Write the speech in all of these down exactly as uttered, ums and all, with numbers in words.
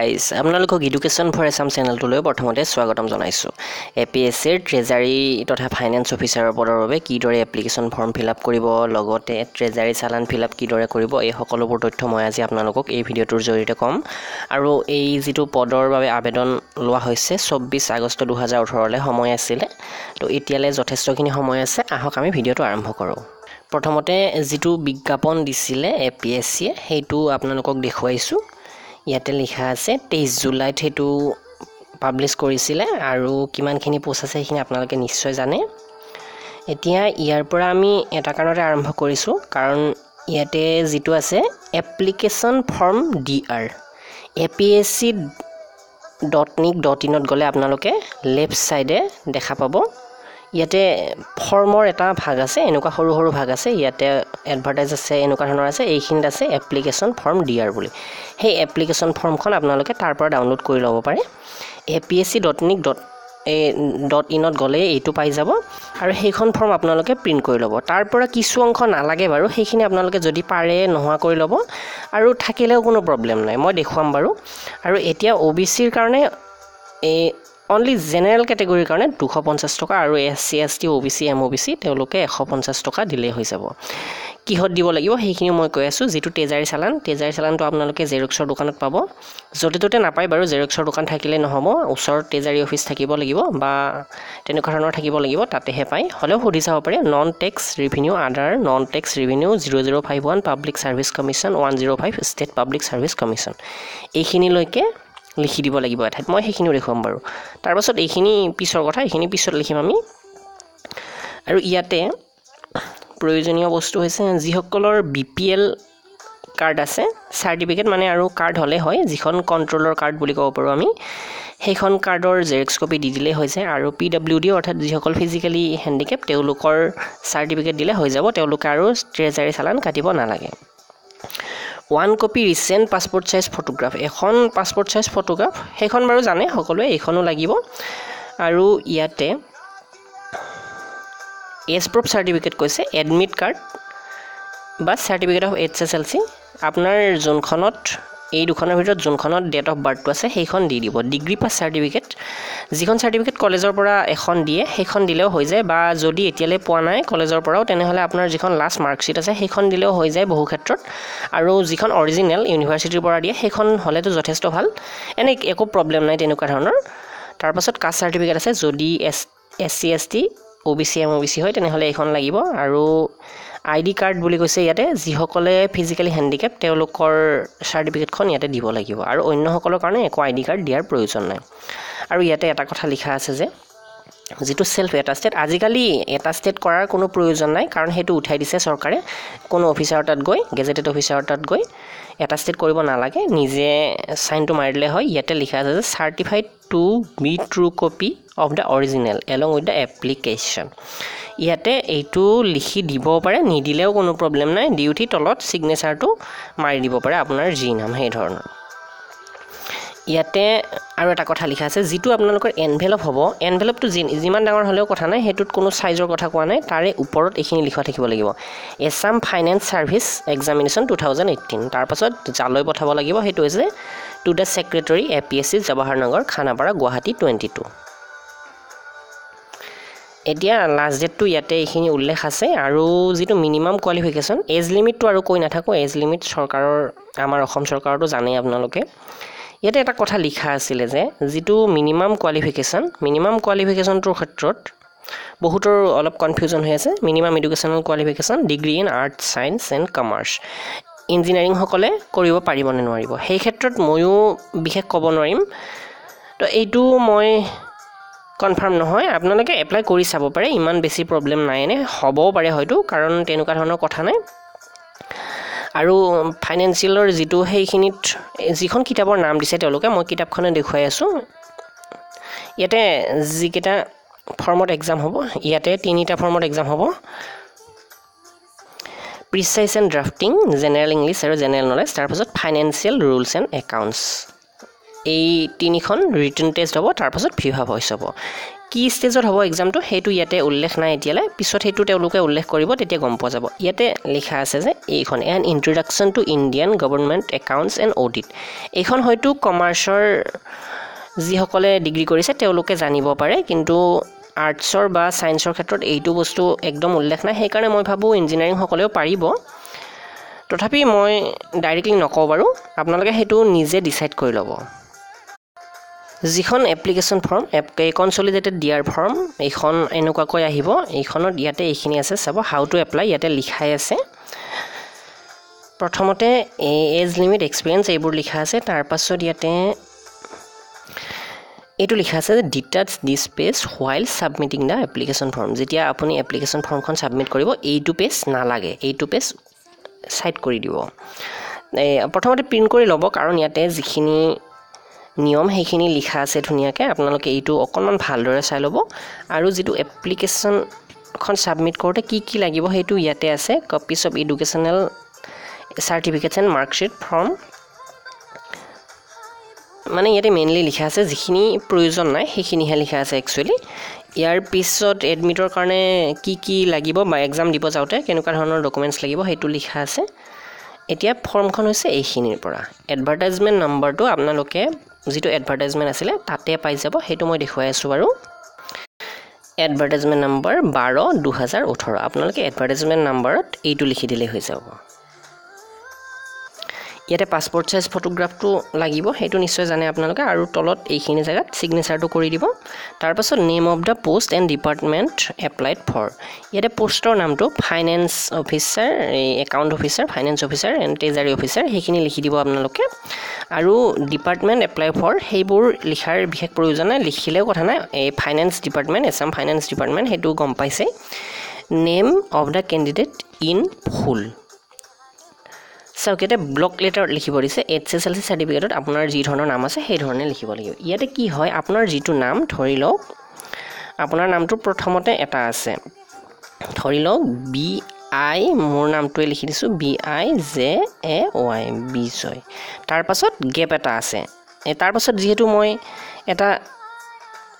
guys, I am going to education for some channel to learn. But today, swagotam jonaisu. A P S C Treasury तथा Finance Officer बोर्डर होवे की डोरे application form fill up करीबो लगोते Treasury सालान fill up की डोरे करीबो ये हकलो board तथ्य मैं आज आपना लोगों को ये वीडियो टूर जोड़ी टकम आरो ये जितो पदर बाबे आवेदन लोआ होइसे চৌব্বিছ আগষ্ট দুই হাজাৰ ওঠৰ ले समय आसिले तो इतियाले যথেষ্টখিনি সময় আছে আহক আমি ভিডিওটো আৰম্ভ কৰো প্ৰথমতে জিটো বিজ্ঞাপন দিছিলে A P S C হেতু আপোনালোকক দেখুৱাইছো ইয়াতে লিখা আছে তেইছ জুলাই হেতু পাবলিশ কৰিছিলে আৰু কিমানখিনি পোষ্ট আছে সেইখিনি আপোনালোকে নিশ্চয় জানে এতিয়া ইয়াৰ পৰা আমি এটা কাৰণতে আৰম্ভ কৰিছো কাৰণ ইয়াতে জিটো আছে এপ্লিকেশন ফৰ্ম ডিআৰ A P S C .nic.in ত গলে আপোনালোকে লেফট সাইডে দেখা পাব ইয়াতে ফৰ্মৰ এটা ভাগ আছে এনেকুৱা সৰু সৰু ভাগ আছে ইয়াতে এডভাৰটাইজ আছে এনেকুৱা ধৰণৰ আছে এইখিনিত আছে এপ্লিকেশন ফৰ্ম ডিআৰ বুলি হেই এপ্লিকেশন ফৰ্মখন আপোনালোকে তাৰ পৰা ডাউনলোড কৰি ল'ব পাৰে A P S C dot nic dot in ত গলে এইটো পাই যাব আৰু হেইখন ফৰ্ম আপোনালোকে প্ৰিন্ট কৰি ল'ব তাৰ পৰা কিছু অংশ নালাগে বাৰু হেইখিনি আপোনালোকে যদি পাৰে নহা কৰি ল'ব আৰু থাকিলেও কোনো প্ৰব্লেম নাই মই দেখুৱাম বাৰু আৰু এতিয়া O B C ৰ কাৰণে এ only general category কাৰণে দুশ পঞ্চাছ টকা আৰু S C S T O B C M O B C তেওঁলোকে এশ পঞ্চাছ টকা দিলে হৈ যাব কিহত দিব লাগিব হেইখিনি মই কৈ আছো যেটো তেজাৰি চালান তেজাৰি চালানটো আপোনালোকে জেৰক্সৰ দোকানত পাব যতে ততে নাপাই বাৰু জেৰক্সৰ দোকান থাকিলে নহব ওচৰ তেজাৰি অফিচ থাকিব লাগিব বা তেনেকৰণৰ থাকিব লাগিব তাতেহে পাই হলেও হৰি যাব পাৰে non tax revenue other non tax revenue শূন্য শূন্য পাঁচ এক পাব্লিক ছাৰ্ভিছ কমিছন এক শূন্য পাঁচ ষ্টেট পাব্লিক ছাৰ্ভিছ কমিছন এইখিনি লৈকে লিখি দিব লাগিব এঠাইত মই হেখিনি দেখুৱাম বাৰু তাৰ পাছত এইখিনি পিছৰ কথা এইখিনি পিছত লিখিম আমি আৰু ইয়াতে প্ৰয়োজনীয় বস্তু হৈছে যিসকলৰ B P L কাৰ্ড আছে সাৰ্টিফিকেট মানে আৰু কাৰ্ড হলে হয় যিখন কন্ট্ৰলৰ কাৰ্ড বুলি কব পাৰো আমি হেখন কাৰ্ডৰ জেৰক্স কপি দি দিলে হৈছে আৰু P W D অৰ্থাৎ যিসকল ফিজিক্যালি হ্যান্ডিক্যাপ তেওঁলোকৰ সাৰ্টিফিকেট দিলে হৈ যাব তেওঁলোক আৰু ট্ৰেজাৰি চালান কাটিব নালাগে One copy recent passport size photograph. Ekhon passport size photograph. Ekhon baru jane hokoloi ekhono lagibo. Aru yate age proof certificate koise admit card ba certificate of H S L C. Apnar jonkhonot ei dukhonar bhitor jonkhonot date of birth to ase hekhon di dibo degree pass certificate jikhon certificate college or pora ekhon diye hekhon dileo hoy jay ba jodi etiale poa nai college or porao tene hole apnar jikhon last mark sheet ase hekhon dileo hoy jay bohu khetrot aru jikhon original university pora diye hekhon hole to jothesto bhal ene eko problem nai tenuka dhoronor tar pasot caste certificate ase jodi S C S T O B C M O B C hoy tene hole ekhon lagibo aru I D card বুলি কৈছে ইয়াতে যিসকলে physically handicap তেওঁলোকৰ সাৰ্টিফিকেটখন ইয়াতে দিব লাগিব আৰু অন্যসকলৰ কাৰণে একো I D card দিয়াৰ প্ৰয়োজন নাই আৰু ইয়াতে এটা কথা লিখা আছে যে যেটো সেলফ অ্যাটাস্টেড আজিকালি অ্যাটাস্টেড কৰাৰ কোনো প্ৰয়োজন নাই কাৰণ হেতু উঠাই দিছে সৰকাৰে কোনো অফিসাৰ তাত গৈ গেজেটেড অফিসাৰ তাত গৈ অ্যাটাস্টেড কৰিব নালাগে নিজে সাইনটো মাৰিলে হয় ইয়াতে লিখা আছে যে certified to be true copy of the original along with the application ইয়াতে এইটো লিখি দিব পাৰে নিদিলেও কোনো প্ৰব্লেম নাই ডিউটি তলত সিগনেচাৰটো মাৰি দিব পাৰে আপোনাৰ জি নাম হে ধৰণৰ ইয়াতে আৰু এটা কথা লিখা আছে যেটো আপোনালোকৰ এনভেলপ হ'ব এনভেলপটো যিমান ডাঙৰ হলেও কথা নাই হেতুত কোনো সাইজৰ কথা কোৱা নাই তাৰে ওপৰত এখিনি লিখা থাকিব লাগিব এছাম ফাইনান্স সাৰ্ভিস এক্সামিনেশন দুই হাজাৰ আঠাৰ তাৰ পাছত জালৈ পঠাব লাগিব হেতু হৈছে to the secretary A P S C Jawaharnagar Khanapara Guwahati বাৰ এতিয়া লাস্ট ডেটটো ইয়াতে এইখিনি উল্লেখ আছে আৰু যেটো মিনিমাম কোৱালিফিকেশন এজ লিমিটটো আৰু কই নাথাকো এজ লিমিট সৰকাৰৰ আমাৰ অসম সৰকাৰটো জানেই আপোনালোকে ইয়াতে এটা কথা লিখা আছিল যে যেটো মিনিমাম কোৱালিফিকেশন মিনিমাম কোৱালিফিকেশনটোৰ ক্ষেত্ৰত বহুতৰ অলপ কনফিউজন হৈ আছে minimum educational qualification degree in art science and commerce engineering হকলে কৰিব পাৰিব নে নোৱাৰিব সেই ক্ষেত্ৰত ময়ো বিশেষ ক'ব নোৱাৰিম তো এইটো মই কনফাৰ্ম নহয় আপোনালোকে এপ্লাই কৰি চাব পাৰে ইমান বেছি প্ৰবলেম নাই এনে হবও পাৰে হয়তো কাৰণ তেনুকা ধৰণৰ কথা নাই আৰু ফাইনান্সিয়েলৰ যেটো হেইখিনিত যিখন কিতাপৰ নাম দিছে তেওঁলোকে মই কিতাপখন দেখুৱাই আছো ইয়াতে যিকেটা ফৰ্মত এক্সাম হ'ব ইয়াতে তিনিটা ফৰ্মত এক্সাম হ'ব precise and drafting general English আৰু জেনাৰেল নলেজ তাৰ পাছত ফাইনান্সিয়েল ৰুলছ এণ্ড একাউণ্টছ এই তিনিখন রিটেন টেস্ট হব, তারপর ভিভা ভয়েস হব। কি ষ্টেজত হব এক্সামটো সেইটো ইয়াতে উল্লেখ নাই এতিয়ালে, পিছত সেইটো তেওঁলোকে উল্লেখ কৰিব, তেতিয়া গম পোৱা যাব। ইয়াতে লিখা আছে যে এইখন an introduction to Indian government accounts and audit. এইখন হয়তো কমাৰ্চৰ যিসকলে ডিগ্ৰী কৰিছে তেওঁলোকে জানিব পাৰে, কিন্তু আৰ্টছৰ বা ছায়েন্সৰ ক্ষেত্ৰত এইটো বস্তু একদম উল্লেখ নাই। সেইকাৰণে মই ভাবোঁ ইঞ্জিনিয়াৰিংসকলেও পাৰিব, তথাপি মই ডাইৰেক্টলি নকওঁ বাৰু, আপোনালোকে সেইটো নিজে ডিচাইড কৰি ল'ব। যিখন এপ্লিকেশ্যন ফৰ্ম কনচলিডেটেড দিয়াৰ ফৰ্ম এইখন এনেকুৱাকৈ আহিব। এইখনত ইয়াতে এইখিনি আছে, চাব হাউ টু এপ্লাই ইয়াতে লিখাই আছে। প্ৰথমতে এজ লিমিট, এক্সপিৰিয়েঞ্চ এইবোৰ লিখা আছে। তাৰপাছত ইয়াতে এইটো লিখা আছে যে detach this page while submitting the application form. যেতিয়া আপুনি এপ্লিকেশ্যন ফৰ্মখন ছাবমিট কৰিব এইটো পেজ নালাগে, এইটো পেজ ছাইড কৰি দিব। প্ৰথমতে প্ৰিণ্ট কৰি ল'ব, কাৰণ ইয়াতে যিখিনি নিয়ম সেইখিনি লিখা আছে ধুনীয়াকৈ। আপোনালোকে এইটো অকণমান ভালদৰে চাই ল'ব। আৰু যিটো এপ্লিকেশ্যনখন ছাবমিট কৰোঁতে কি কি লাগিব সেইটো ইয়াতে আছে। Copies of educational certificates and marksheet from, মানে ইয়াতে মেইনলি লিখা আছে, যিখিনি প্ৰয়োজন নাই সেইখিনিহে লিখা আছে একচুৱেলি। ইয়াৰ পিছত এডমিটৰ কাৰণে কি কি লাগিব বা এক্সাম দিব যাওঁতে কেনেকুৱা ধৰণৰ ডকুমেণ্টছ লাগিব সেইটো লিখা আছে। এতিয়া ফৰ্মখন হৈছে এইখিনিৰ পৰা এডভাৰটাইজমেণ্ট নাম্বাৰটো আপোনালোকে যিটো এডভাৰটাইজমেণ্ট আছিলে তাতে পাই যাব, সেইটো মই দেখুৱাই আছোঁ বাৰু। এডভাৰটাইজমেণ্ট নাম্বাৰ বাৰ দুহেজাৰ ওঠৰ আপোনালোকে এডভাৰটাইজমেণ্ট নাম্বাৰত এইটো লিখি দিলেই হৈ যাব। ইয়াতে পাছপৰ্ট চাইজ ফটোগ্ৰাফটো লাগিব, সেইটো নিশ্চয় জানে আপোনালোকে। আৰু তলত এইখিনি জেগাত ছিগনেচাৰটো কৰি দিব। তাৰপাছত name of the post and department applied for, ইয়াতে পোষ্টৰ নামটো finance officer, account officer, finance officer and treasury officer সেইখিনি লিখি দিব আপোনালোকে। আৰু ডিপাৰ্টমেণ্ট এপ্লাই ফৰ সেইবোৰ লিখাৰ বিশেষ প্ৰয়োজন নাই, লিখিলেও কথা নাই। এই finance department, Assam finance department সেইটো গম পাইছে। Name of the candidate in full, চাওক ইয়াতে ব্লক লেটাৰ লিখিব দিছে। এইচ এছ এল চি চাৰ্টিফিকেটত আপোনাৰ যি ধৰণৰ নাম আছে সেই ধৰণে লিখিব লাগিব। ইয়াতে কি হয়, আপোনাৰ যিটো নাম ধৰি লওক আপোনাৰ নামটো প্ৰথমতে এটা আছে, ধৰি লওক বি আই, মোৰ নামটোৱে লিখি দিছোঁ B I J A Y Bijay. তাৰপাছত গেপ এটা আছে, তাৰপাছত যিহেতু মই এটা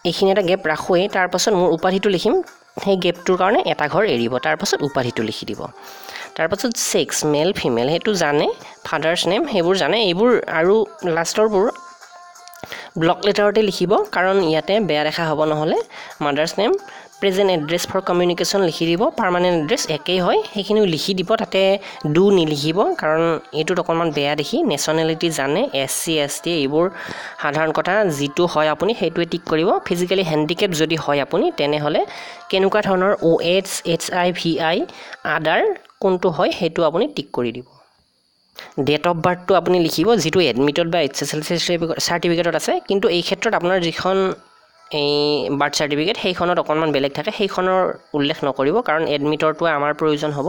এইখিনি এটা গেপ ৰাখোৱেই, তাৰপাছত মোৰ উপাধিটো লিখিম, সেই গেপটোৰ কাৰণে এটা ঘৰ এৰিব, তাৰপাছত উপাধিটো লিখি দিব। তাৰপাছত ছেক্স, মেল ফিমেল সেইটো জানে, ফাদাৰ্ছ নেম সেইবোৰ জানে এইবোৰ। আৰু লাষ্টৰবোৰ ব্লক লেটাৰতে লিখিব, কাৰণ ইয়াতে বেয়া দেখা হ'ব নহ'লে। Mother's name, present address for communication লিখি দিব, পাৰ্মানেণ্ট এড্ৰেছ একেই হয় সেইখিনিও লিখি দিব, তাতে ডু নিলিখিব, কাৰণ এইটোত অকণমান বেয়া দেখি। নেশ্যনেলিটি জানে, এছ চি এছ টি এইবোৰ সাধাৰণ কথা, যিটো হয় আপুনি সেইটোৱে টিক কৰিব। ফিজিকেলি হেণ্ডিকেপ যদি হয় আপুনি, তেনেহ'লে কেনেকুৱা ধৰণৰ অ' এইচ এইচ আই ভি আই আদাৰ কোনটো হয় সেইটো আপুনি টিক কৰি দিব। ডেট অফ বাৰ্থটো আপুনি লিখিব, যিটো এডমিটত বা এইচ এছ এল চি চাৰ্টিফিকেটত আছে, কিন্তু এই ক্ষেত্ৰত আপোনাৰ যিখন এই বাৰ্থ চাৰ্টিফিকেট সেইখনত অকণমান বেলেগ থাকে, সেইখনৰ উল্লেখ নকৰিব, কাৰণ এডমিটৰটোৱে আমাৰ প্ৰয়োজন হ'ব।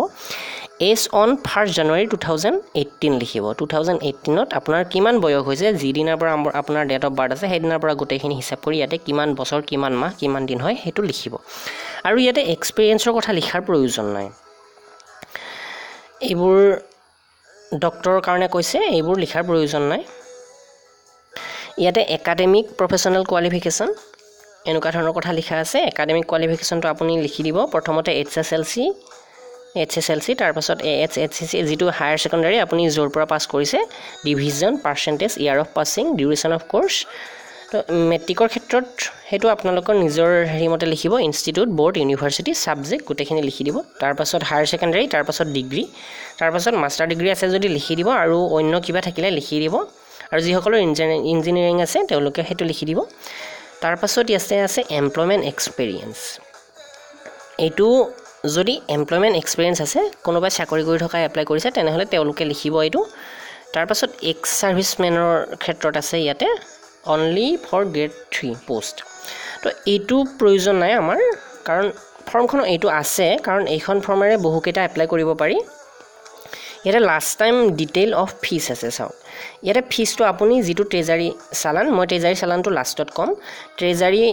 Age on first January two thousand eighteen লিখিব। টু থাউজেণ্ড এইটিনত আপোনাৰ কিমান বয়স হৈছে, যিদিনাৰ পৰা আপোনাৰ ডেট অফ বাৰ্থ আছে সেইদিনাৰ পৰা গোটেইখিনি হিচাপ কৰি ইয়াতে কিমান বছৰ, কিমান মাহ, কিমান দিন হয় সেইটো লিখিব। আৰু ইয়াতে এক্সপিৰিয়েঞ্চৰ কথা লিখাৰ প্ৰয়োজন নাই, এইবোৰ ডক্টৰৰ কাৰণে কৈছে, এইবোৰ লিখাৰ প্ৰয়োজন নাই। ইয়াতে একাডেমিক প্ৰফেচনেল কোৱালিফিকেশ্যন এনেকুৱা ধৰণৰ কথা লিখা আছে। একাডেমিক কোৱালিফিকেশ্যনটো আপুনি লিখি দিব, প্ৰথমতে H S L C, H S L C, তাৰপাছত A H H C C যিটো হায়াৰ ছেকেণ্ডাৰী আপুনি য'ৰ পৰা পাছ কৰিছে, division, percentage, year of passing, duration of course. তো মেট্ৰিকৰ ক্ষেত্ৰত সেইটো আপোনালোকৰ নিজৰ হেৰি মতে লিখিব, ইনষ্টিটিউট, বৰ্ড, ইউনিভাৰ্চিটি, ছাবজেক্ট গোটেইখিনি লিখি দিব। তাৰপাছত হায়াৰ ছেকেণ্ডাৰী, তাৰপাছত ডিগ্ৰী, তাৰপাছত মাষ্টাৰ ডিগ্ৰী আছে যদি লিখি দিব, আৰু অন্য কিবা থাকিলে লিখি দিব। আৰু যিসকলৰ ইঞ্জিনিয়াৰিং আছে তেওঁলোকে সেইটো লিখি দিব। তাৰপাছত ইয়াতে আছে এমপ্লয়মেণ্ট এক্সপেৰিয়েঞ্চ, এইটো যদি এমপ্লয়মেণ্ট এক্সপেৰিয়েঞ্চ আছে, কোনোবাই চাকৰি কৰি থকা এপ্লাই কৰিছে তেনেহ'লে তেওঁলোকে লিখিব এইটো। তাৰপাছত এক্স ছাৰ্ভিচমেনৰ ক্ষেত্ৰত আছে ইয়াতে only for grade three post, তো এইটো প্ৰয়োজন নাই আমাৰ, কাৰণ ফৰ্মখনৰ এইটো আছে, কাৰণ এইখন ফৰ্মেৰে বহুকেইটা এপ্লাই কৰিব পাৰি। ইয়াতে last time detail of fees আছে, চাওক ইয়াতে ফিজটো আপুনি যিটো ট্ৰেজাৰী চালান, মই ট্ৰেজাৰী চালানটো লাষ্টত ক'ম। Treasury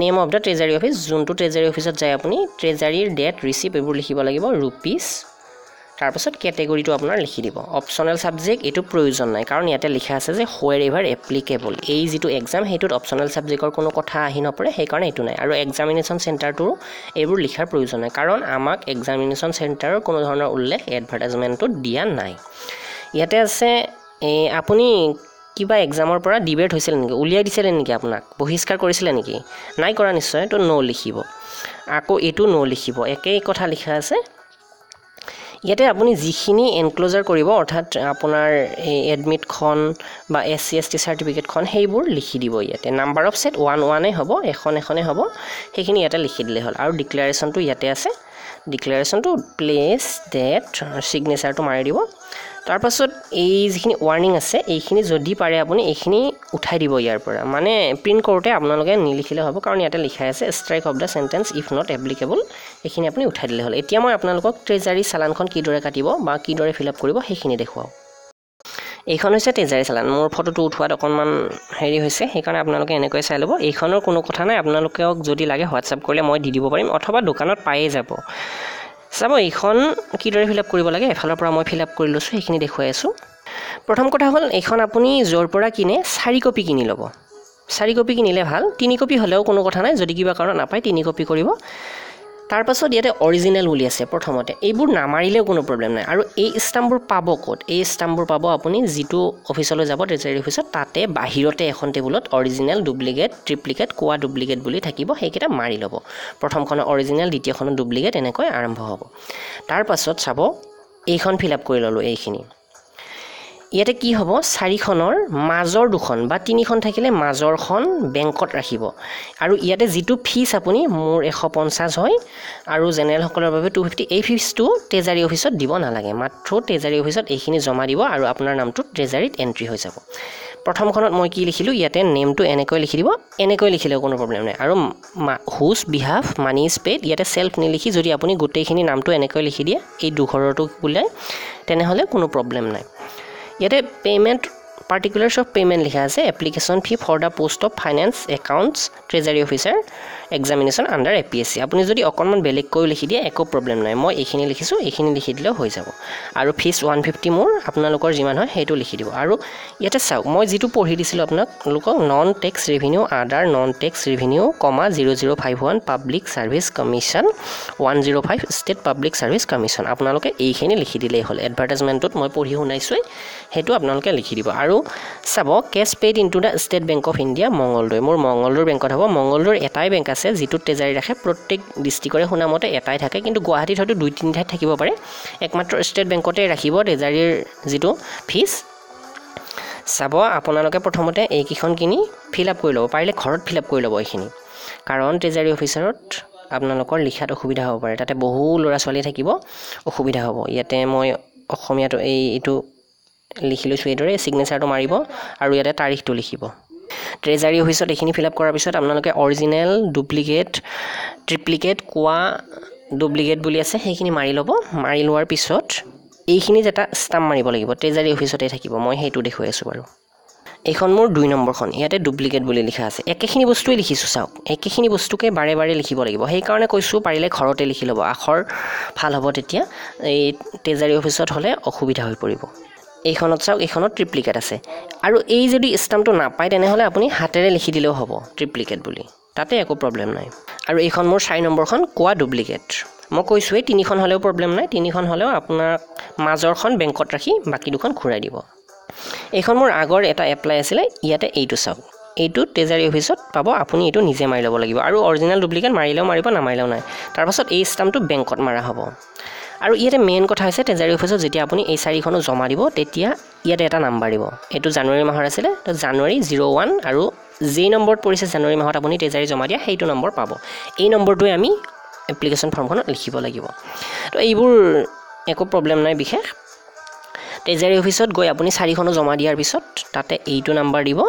name of the treasury office, যোনটো ট্ৰেজাৰী অফিচত যায় আপুনি, ট্ৰেজাৰীৰ ডেট, ৰিচিপ্ট এইবোৰ লিখিব লাগিব, ৰুপিজ। তাৰপাছত ক্যাটেগৰিটো আপোনাৰ লিখি দিব অপচনাল সাবজেক্ট এটো প্ৰয়োজন নাই কাৰণ ইয়াতে লিখা আছে যে হোৱেৰেভাৰ এপ্লিকেবল এই যেটো এক্সাম হেটোত অপচনাল সাবজেক্টৰ কোনো কথা আহি নপৰে সেই কাৰণে এটো নাই আৰু এক্সামিনেচন সেন্টাৰটো এবোৰ লিখাৰ প্ৰয়োজন নাই কাৰণ আমাক এক্সামিনেচন সেন্টাৰৰ কোনো ধৰণৰ উল্লেখ এডভাৰটাইজমেন্টত দিয়া নাই ইয়াতে আছে আপুনি কিবা এক্সামৰ পৰা ডিবেট হৈছিল নেকি উলিয়াই দিছিল নেকি আপোনাক বহিষ্কাৰ কৰিছিল নেকি নাই কৰা নিশ্চয় তো নো লিখিব আকো এটো নো লিখিব একেই কথা লিখা আছে ইয়াতে আপুনি জিখিনি এনক্লোজাৰ কৰিব অৰ্থাৎ আপোনাৰ এডমিট খন বা এসসিএসটি সাৰ্টিফিকেট খন হেইবোৰ লিখি দিব ইয়াতে number of set one one এ হ'ব এখন এখনে হ'ব হেখিনি ইয়াতে লিখি দিলে হ'ল আৰু ডিক্লাৰেশনটো ইয়াতে আছে ডিক্লাৰেশনটো প্লেস দ্যাট সিগনেচাৰটো মাৰি দিব তাৰপাছত এই জিখিনি ওয়াৰ্নিং আছে এইখিনি যদি পাৰে আপুনি এইখিনি উঠাই দিব ইয়াৰ পৰা মানে প্ৰিন্ট কৰোতে আপোনালোকে নিলিখিলে হ'ব কাৰণ ইয়াতে লিখা আছে strike off the sentence if not applicable এইখিনি আপুনি উঠাই দিলে হ'ল এতিয়া মই আপোনালোকক ট্ৰেজাৰী চালানখন কিদৰে কাটিব বা কিদৰে ফিল আপ কৰিব সেইখিনি দেখুৱাও এইখন হৈছে ট্ৰেজাৰী চালান মোৰ ফটোটো উঠোৱা অকনমান হেৰি হৈছে সেইকাৰণে আপোনালোকে এনেকৈ চাই লব এইখনৰ কোনো কথা নাই আপোনালোকক যদি লাগে WhatsApp কৰিলে মই দি দিব পাৰিম অথবা দোকানত পাইয়ে যাব সামো এইখন কিদৰে ফিল আপ কৰিব লাগে এফালৰ পৰা মই ফিল আপ কৰি লৈছো এইখিনি দেখুৱাই আছো প্ৰথম কথা হ'ল এইখন আপুনি জৰ পৰা কিনে চাৰি কপি কিনি লব চাৰি কপি কিনিলে ভাল তিনি কপি হলেও কোনো কথা নাই যদি কিবা কাৰণ নাপায় তিনি কপি কৰিব তাৰ পাছত ইয়াতে অৰিজিনাল বুলি আছে প্ৰথমতে এইবোৰ নামাৰিলে কোনো প্ৰবলেম নাই আৰু এই ষ্টাম্পবোৰ পাব কোড এই ষ্টাম্পবোৰ পাব আপুনি যেটো অফিচলৈ যাব ট্ৰেজাৰী অফিচত তাতে বাহিৰতে এখন টেবুলত অৰিজিনাল ডুপ্লিকেট ট্ৰিপ্লিকেট কোৱা ডুপ্লিকেট বুলি থাকিব হেকিটা মাৰি লব প্ৰথমখন অৰিজিনাল দ্বিতীয়খন ডুপ্লিকেট এনেকৈ আৰম্ভ হ'ব তাৰ পাছত চাব এইখন ফিল আপ কৰি ললো এইখিনি ইয়াতে কি হ'ব চাৰিখনৰ মাজৰ দুখন বা তিনিখন থাকিলে মাজৰখন বেংকত ৰাখিব আৰু ইয়াতে যেটো ফিস আপুনি মোৰ one fifty হয় আৰু জেনেৰেল সকলৰ বাবে two fifty এই ফিসটো ট্ৰেজাৰী অফিচত দিব নালাগে মাত্ৰ ট্ৰেজাৰী অফিচত এইখিনি জমা দিব আৰু আপোনাৰ নামটো ট্ৰেজাৰীত এন্ট্ৰি হৈ যাব প্ৰথমখনত মই কি লিখিলো ইয়াতে নেমটো এনেকৈ লিখি দিব এনেকৈ লিখিলে কোনো প্ৰবলেম নাই আৰু whose behalf money is paid ইয়াতে সেলফ নি লিখি যদি আপুনি গোটেইখিনি নামটো এনেকৈ লিখি দিয়ে এই দুঘৰটো বুলাই তেনেহলে কোনো প্ৰবলেম নাই ইয়াতে পেমেন্ট পার্টিকুলারস অফ পেমেন্ট লিখা আছে application fee for the post of finance accounts treasury officer examination under APSC আপুনি যদি অকনমান বেলেগ কৈ লিখি দিয়ে একো প্ৰবলেম নাই মই এইখিনি লিখিছো এইখিনি লিখি দিলে হৈ যাব আৰু ফিস one fifty মোৰ আপোনালোকৰ যিমান হয় হেটো লিখি দিব আৰু ইয়াতে চাওক মই যেটো পঢ়ি দিছিল আপোনাক লোক non tax revenue other non tax revenue, zero zero five one public service commission one oh five state public service commission আপোনালোকে এইখিনি লিখি দিলে হ'ল এডভাৰটাইজমেন্টত মই পঢ়ি শুনাইছো হেটো আপোনালোকে লিখি দিব আৰু sub cash paid into the state bank of India Mangaldai মোৰ মঙ্গলদৈ বেংকত হ'ব মঙ্গলদৈৰ এটাই বেংক আছে যেটো ট্ৰেজাৰী ৰাখে প্ৰত্যেক ডিস্ট্ৰিক্টৰে শুনামতে এটাই থাকে কিন্তু গুৱাহাটীত হয়তো দুই তিনি ঠাই থাকিব পাৰে একমাত্ৰ স্টেট বেংকতে ৰাখিব ট্ৰেজাৰীৰ যেটো ফিস সাব আপোনালোকে প্ৰথমতে এই কিখন কিনি ফিল আপ কৰি লব পাৰিলে ঘৰত ফিল আপ কৰি লব এইখিনি কাৰণ ট্ৰেজাৰী অফিচাৰত আপোনালোকৰ লিখাত অসুবিধা হ'ব পাৰে তাতে বহু লৰা ছোৱালী থাকিব অসুবিধা হ'ব ইয়াতে মই অসমীয়াটো এই ইটো লিখিলো সুইডৰে সিগনেচাৰটো মাৰিব আৰু ইয়াতে তাৰিখটো লিখিব ট্ৰেজাৰী অফিচত এইখিনি ফিল আপ কৰাৰ পিছত আপোনালোকে অৰিজিনাল ডুপ্লিকেট ট্ৰিপ্লিকেট কোৱা ডুপ্লিকেট বুলি আছে সেইখিনি মাৰি লব মাৰি লোৱাৰ পিছত এইখিনি যেটা ষ্টাম্প মাৰিব লাগিব ট্ৰেজাৰী অফিচতে থাকিব মই হেতু দেখুৱাই আছো বাৰু এইখন মোৰ দুই নম্বৰখন ইয়াতে ডুপ্লিকেট বুলি লিখা আছে একেখিনি বস্তুই লিখিছো চাওক একেখিনি বস্তুকে বাৰে বাৰে লিখিব লাগিব সেই কাৰণে কৈছো পাৰিলে ঘৰতে লিখি লব আখৰ ভাল হ'ব তেতিয়া এই ট্ৰেজাৰী অফিচত হলে অসুবিধা হৈ পৰিব এইখনত চাওক এইখনত ট্ৰিপ্লিকেট আছে আৰু এই যদি ষ্টাম্পটো নাপায় তেনেহলে আপুনি হাতেৰে লিখি দিলেও হ'ব ট্ৰিপ্লিকেট বুলি তাতে একো প্ৰবলেম নাই আৰু এইখন মোৰ চাৰি নম্বৰখন কোৱা ডুপ্লিকেট মই কৈছোৱে তিনিখন হলেও প্ৰবলেম নাই তিনিখন হলেও আপোনাৰ মাজৰখন বেংকত ৰাখি বাকি দুখন ঘূৰাই দিব এইখন মোৰ আগৰ এটা এপ্লাই আছিল ইয়াতে এইটো চাওক এইটো ট্ৰেজাৰী অফিচত পাব আপুনি এইটো নিজে মাৰি ল'ব লাগিব আৰু অৰিজিনাল ডুপ্লিকেট মাৰিলেও মাৰিব নামাৰিলেও নাই তাৰ পাছত এই ষ্টাম্পটো বেংকত মাৰা হ'ব আৰু ইয়াতে মেইন কথা আছে ট্ৰেজাৰী অফিচত যেতিয়া আপুনি এই চাৰিখনো জমা দিব তেতিয়া ইয়াতে এটা নাম্বাৰ দিব এটো জানুৱাৰী মাহৰ আছিল তো জানুৱাৰী zero one আৰু জে নম্বৰত পৰিছে জানুৱাৰী মাহত আপুনি ট্ৰেজাৰী জমা দিয়া হেইটো নম্বৰ পাব এই নম্বৰটোই আমি এপ্লিকেশন ফৰ্মখনত লিখিব লাগিব তো এইবোৰ একো প্ৰবলেম নাই বিশেষ ট্ৰেজাৰি অফিসত গৈ আপুনি চাৰিখনো জমা দিয়াৰ পিছত তাতে এইটো নাম্বাৰ দিব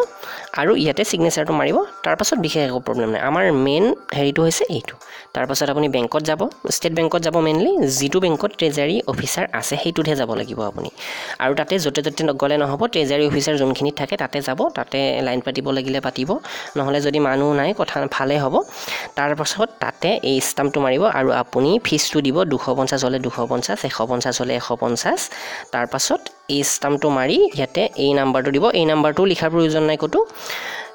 আৰু ইয়াতে সিগনেচাৰটো মাৰিব তাৰ পাছত বিশেষ একো প্ৰবলেম নাই আমাৰ মেইন হেৰিটো হৈছে এইটো তাৰ পাছত আপুনি বেংকত যাব স্টেট বেংকত যাব মেইনলি জিটো বেংকত ট্রেজারি অফিসার আছে হেইটোতে যাব লাগিব আপুনি আৰু তাতে জতে জতে গলে নহব ট্রেজারি অফিসার যোনখিনি থাকে তাতে যাব তাতে লাইন পাতিব লাগিলে পাতিব নহলে যদি মানুহ নাই কথা ভালে হ'ব তাৰ পাছত তাতে এই স্টাম্পটো মাৰিব আৰু আপুনি ফিসটো দিব দুশ পঞ্চাছ হলে দুশ পঞ্চাছ এশ পঞ্চাছ হলে এশ পঞ্চাছ তাৰ পাছত এই স্টাম্পটো মাৰি ইয়াতে এই নাম্বাৰটো দিব এই নাম্বাৰটো লিখাৰ প্ৰয়োজন নাই কটো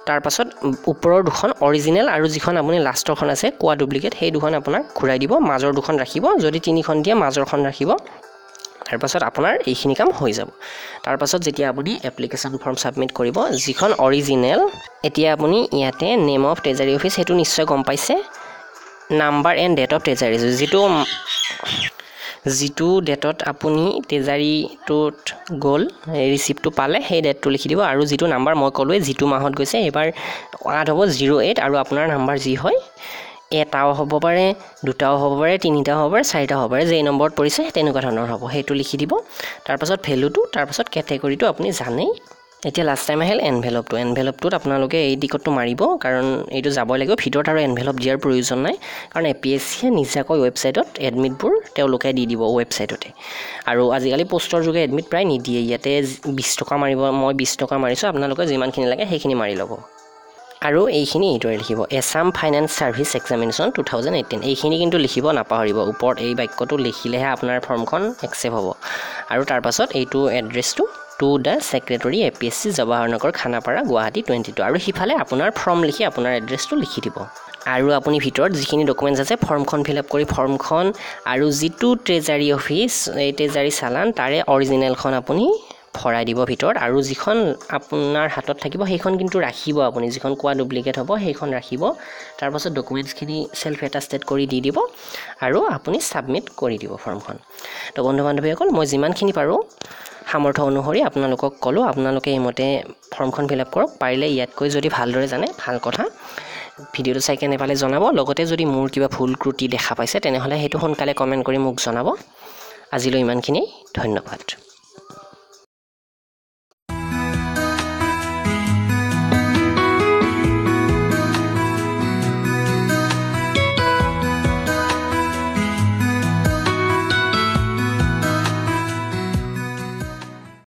তাৰ পাছত ওপৰৰ দুখন অৰিজিনাল আৰু যিখন আপুনি লাষ্টৰখন আছে কোৱা ডুপ্লিকেট সেই দুখন আপোনাক ঘুৰাই দিব মাজৰ দুখন ৰাখিব যদি তিনিখন দিয়ে মাজৰখন ৰাখিব তাৰ পাছত আপোনাৰ এইখিনি কাম হৈ যাব তাৰ পাছত যেতিয়া আপুনি এপ্লিকেশন ফৰ্ম সাবমিট কৰিব যিখন অৰিজিনাল এতিয়া আপুনি ইয়াতে নেম অফ ট্ৰেজাৰি অফিস হেতু নিশ্চয় গম পাইছে number and date of treasury যেটো Zitu datot apuni tezari tot goal receipt to pale he date to likhi dibo aru zitu number moi kolwe zitu mahot goise ebar eight hobo zero eight aru apnar number ji hoy etao hobo pare dutao hobo pare tinita hobo pare charita hobo pare je number porise tenuka dhonor hobo he to likhi dibo tar pasot value to tar pasot category to apni janei এতিয়া last time আহিল envelope two envelope টুত আপোনালোকে এই টিকটটো মাৰিব কাৰণ এইটো যাব লাগিব ভিতৰত আৰু এনভেলপ দিয়াৰ প্ৰয়োজন নাই কাৰণ এপিএসসি নিজাকৈ ৱেবসাইটত এডমিটবোৰ তেওঁলোকে দি দিব ৱেবসাইটতে আৰু আজিকালি পোষ্টৰ যোগে এডমিট প্ৰায় নিদিয়ে ইয়াতে বিশ টকা মাৰিব মই বিশ টকা মাৰিছো আপোনালোকে যিমানখিনি লাগে সেইখিনি মাৰি ল'ব আৰু এইখিনি ইটোৰে লিখিব এছাম ফাইনান্স সাৰ্ভিস এক্সামিনেশন দুই হাজাৰ আঠাৰ এইখিনি কিন্তু লিখিব নাপাহৰিব ওপৰত এই বাক্যটো লিখিলেহে আপোনাৰ ফৰ্মখন একচেপ্ট হ'ব আৰু তাৰ পাছত এইটো এড্ৰেছটো to the secretary A P S C Jawaharnagar Khanapara Guwahati twenty-two aru hifale apunar form likhi apunar address to likhi dibo aru apuni bhitor jikhini documents ase form khon fill up kori form khon aru jitu treasury office ei treasury salan tare original khon apuni phora dibo bhitor aru jikhon apunar hatot thakibo heikhon kintu rakhibo apuni jikhon kwa duplicate hobo heikhon rakhibo tar pasot documents khini self attested kori di dibo aru apuni submit kori dibo form khon to bondhu bandhubiyakol moi jiman khini paru সামৰ্থ অনুসৰি আপোনালোকক কলো আপোনালোকে এইমতে ফৰ্মখন fill up কৰক পাৰিলে ইয়াতকৈ যদি ভালদৰে জানে ভাল কথা ভিডিওটো চাই কেনে পালে জনাব লগতে যদি মোৰ কিবা ভুল ক্ৰুটি দেখা পাইছে তেনেহলে হেতু সোনকালে কমেন্ট কৰি মোক জনাব আজিলৈ ইমানখিনি ধন্যবাদ